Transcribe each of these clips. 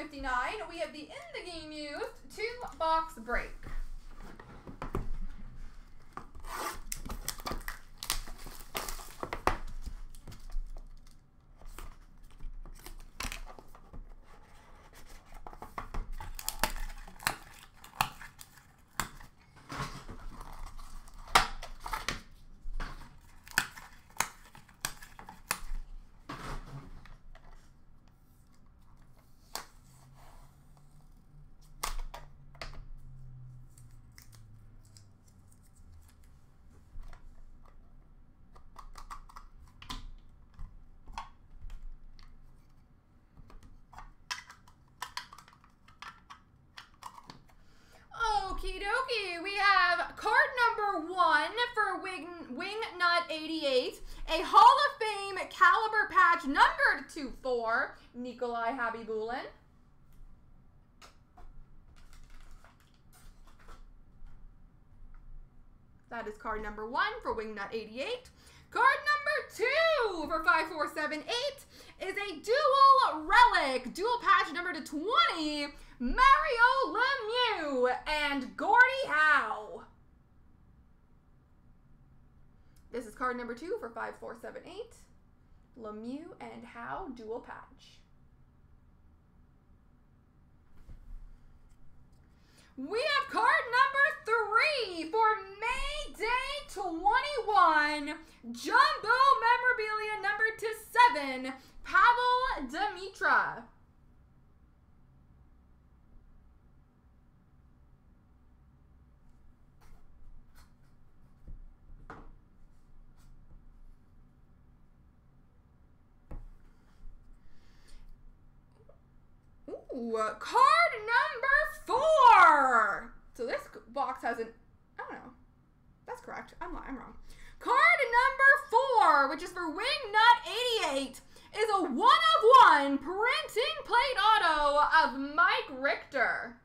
59, we have the in-the-game used two-box break. We have card number 1 for Wingnut 88, a Hall of Fame caliber patch numbered to 4, Nikolai Habibulin. That is card number 1 for Wingnut 88. Card number 2 for 5478 is a dual relic, dual patch number to 20, Mario Lemieux and Gordie Howe. This is card number 2 for 5478. Lemieux and Howe dual patch. We have card number 3 for May Day 21. Jumbo memorabilia number to 7. Pavel Demetra. Card number 4. So this box has an, I don't know. That's correct. I'm wrong. Card number 4, which is for Wingnut 88, is a 1/1 printing plate auto of Mike Richter.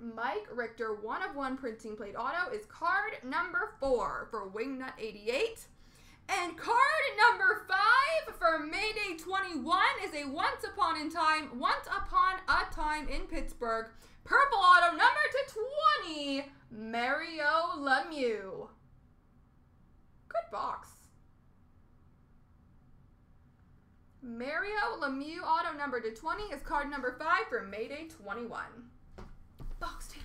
Mike Richter 1/1 printing plate auto is card number 4 for Wingnut 88. And card number 5 for Mayday 21 is a Once Upon a Time in Pittsburgh. Purple auto number to 20, Mario Lemieux. Good box. Mario Lemieux auto number to 20 is card number 5 for Mayday 21. Box 2.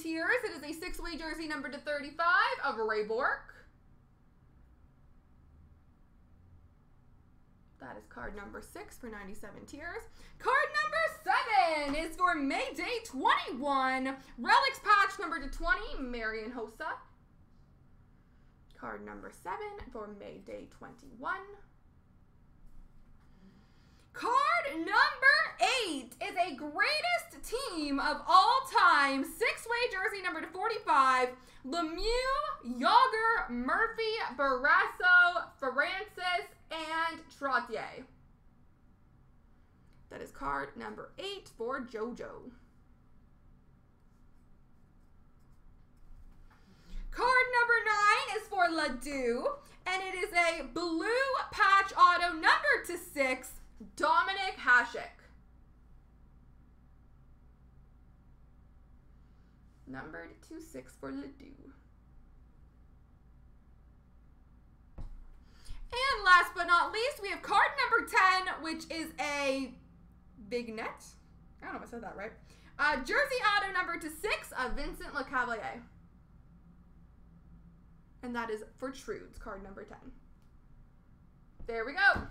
Tiers. It is a 6-way jersey number to 35 of Ray Bork. That is card number 6 for 97 tiers. Card number 7 is for Mayday 21. Relics patch number to 20, Marian Hossa. Card number 7 for Mayday 21. Card number 8 is a greatest team of all time. 6-way jersey number to 45. Lemieux, Yager, Murphy, Barrasso, Francis, and Trottier. That is card number 8 for JoJo. Card number 9 is for Ledoux, and it is a blue patch auto number to 6. Dominic Hashek. Numbered to 6 for Ledoux. And last but not least, we have card number 10, which is a big net. I don't know if I said that right. Jersey auto number /6 of Vincent Lecavalier. And that is for Trudes, card number 10. There we go.